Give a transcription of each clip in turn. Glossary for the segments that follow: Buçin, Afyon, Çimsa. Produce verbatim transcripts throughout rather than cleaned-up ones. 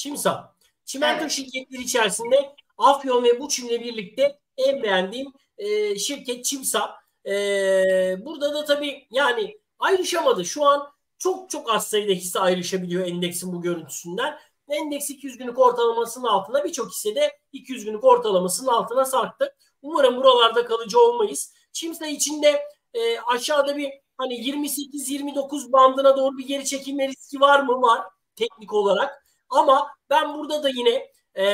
Çimsa. Çimento evet. şirketleri içerisinde Afyon ve Buçin'le birlikte en beğendiğim e, şirket Çimsa. E, burada da tabii yani ayrışamadı. Şu an çok çok az sayıda hisse ayrışabiliyor endeksin bu görüntüsünden. Endeks iki yüz günlük ortalamasının altına, birçok hisse de iki yüz günlük ortalamasının altına sarktı. Umarım buralarda kalıcı olmayız. Çimsa içinde e, aşağıda bir hani yirmi sekiz yirmi dokuz bandına doğru bir geri çekilme riski var mı? Var teknik olarak. Ama ben burada da yine e,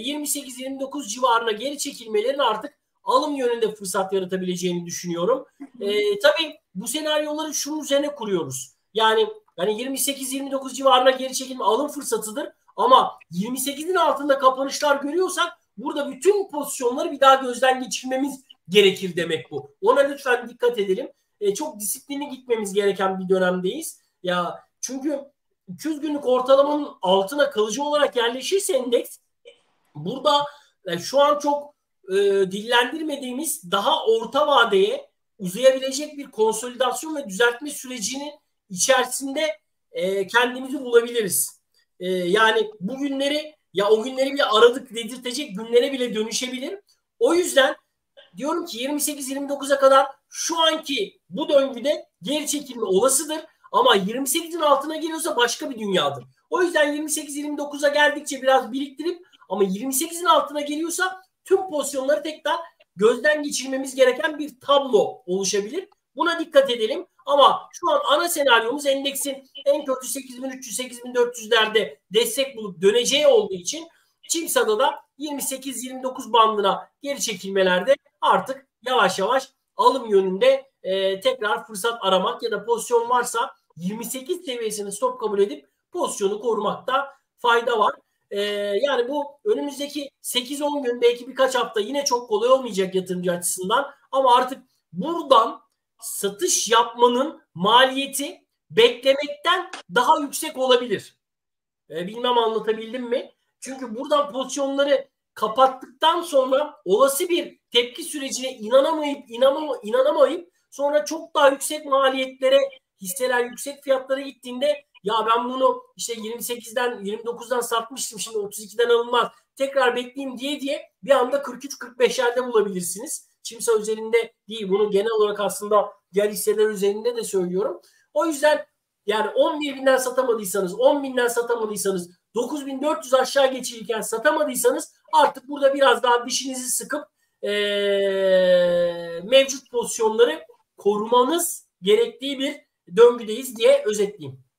yirmi sekiz yirmi dokuz civarına geri çekilmelerin artık alım yönünde fırsat yaratabileceğini düşünüyorum. E, tabii bu senaryoları şunun üzerine kuruyoruz. Yani yani yirmi sekiz yirmi dokuz civarına geri çekilme alım fırsatıdır. Ama yirmi sekizin altında kapanışlar görüyorsak burada bütün pozisyonları bir daha gözden geçirmemiz gerekir demek bu. Ona lütfen dikkat edelim. E, çok disiplinli gitmemiz gereken bir dönemdeyiz. Ya çünkü iki yüz günlük ortalamanın altına kalıcı olarak yerleşirse endeks, burada yani şu an çok e, dillendirmediğimiz daha orta vadeye uzayabilecek bir konsolidasyon ve düzeltme sürecinin içerisinde e, kendimizi bulabiliriz. E, yani bu günleri ya o günleri bile aradık dedirtecek günlere bile dönüşebilir. O yüzden diyorum ki yirmi sekiz yirmi dokuza kadar şu anki bu döngüde geri çekilme olasıdır. Ama yirmi sekizin altına geliyorsa başka bir dünyadır. O yüzden yirmi sekiz yirmi dokuza geldikçe biraz biriktirip, ama yirmi sekizin altına geliyorsa tüm pozisyonları tekrar gözden geçirmemiz gereken bir tablo oluşabilir. Buna dikkat edelim. Ama şu an ana senaryomuz endeksin en kötü sekiz bin üç yüz sekiz bin dört yüzlerde destek bulup döneceği olduğu için Çimsa'da da yirmi sekiz yirmi dokuz bandına geri çekilmelerde artık yavaş yavaş alım yönünde e, tekrar fırsat aramak ya da pozisyon varsa yirmi sekiz seviyesini stop kabul edip pozisyonu korumakta fayda var. E, yani bu önümüzdeki sekiz on gün belki birkaç hafta yine çok kolay olmayacak yatırımcı açısından, ama artık buradan satış yapmanın maliyeti beklemekten daha yüksek olabilir. E, bilmem anlatabildim mi? Çünkü buradan pozisyonları kapattıktan sonra olası bir tepki sürecine inanamayıp inanama, inanamayıp sonra çok daha yüksek maliyetlere, hisseler yüksek fiyatlara gittiğinde ya ben bunu işte yirmi sekizden yirmi dokuzdan satmıştım, şimdi otuz ikiden alınmaz, tekrar bekleyeyim diye diye bir anda kırk üç kırk beşlerde bulabilirsiniz. Çimsa üzerinde değil, bunu genel olarak aslında diğer hisseler üzerinde de söylüyorum. O yüzden yani on bir binden satamadıysanız, on binden satamadıysanız, dokuz bin dört yüz aşağı geçirirken satamadıysanız artık burada biraz daha dişinizi sıkıp e, mevcut pozisyonları korumanız gerektiği bir döngüdeyiz diye özetleyeyim.